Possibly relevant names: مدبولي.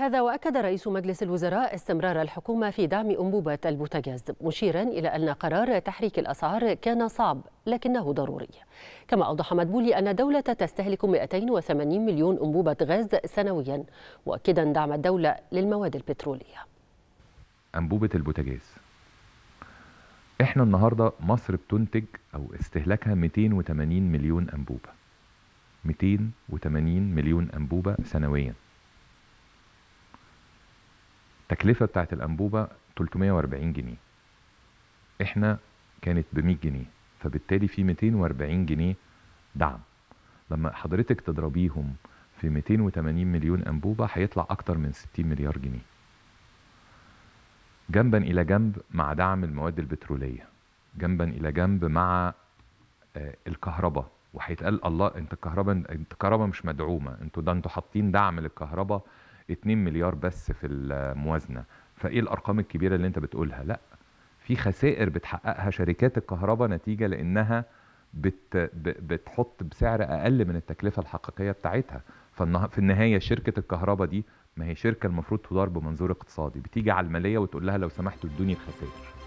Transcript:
هذا وأكد رئيس مجلس الوزراء استمرار الحكومة في دعم أنبوبة البوتاجاز، مشيرا إلى أن قرار تحريك الأسعار كان صعب لكنه ضروري. كما أوضح مدبولي أن الدولة تستهلك 280 مليون أنبوبة غاز سنويا، مؤكدا دعم الدولة للمواد البترولية. أنبوبة البوتاجاز، احنا النهاردة مصر بتنتج أو استهلاكها 280 مليون أنبوبة 280 مليون أنبوبة سنويا. التكلفة بتاعت الأنبوبة 340 جنيه. احنا كانت ب100 جنيه، فبالتالي في 240 جنيه دعم. لما حضرتك تضربيهم في 280 مليون أنبوبة هيطلع أكتر من 60 مليار جنيه. جنبا إلى جنب مع دعم المواد البترولية، جنبا إلى جنب مع الكهرباء. وهيتقال الله انت الكهرباء مش مدعومة، انتوا حاطين دعم للكهرباء 2 مليار بس في الموازنة، فإيه الأرقام الكبيرة اللي أنت بتقولها؟ لأ، في خسائر بتحققها شركات الكهرباء نتيجة لأنها بتحط بسعر أقل من التكلفة الحقيقية بتاعتها. في النهاية شركة الكهرباء دي ما هي شركة المفروض تدار بمنظور اقتصادي، بتيجي على المالية وتقول لها لو سمحتوا ادوني الخسائر.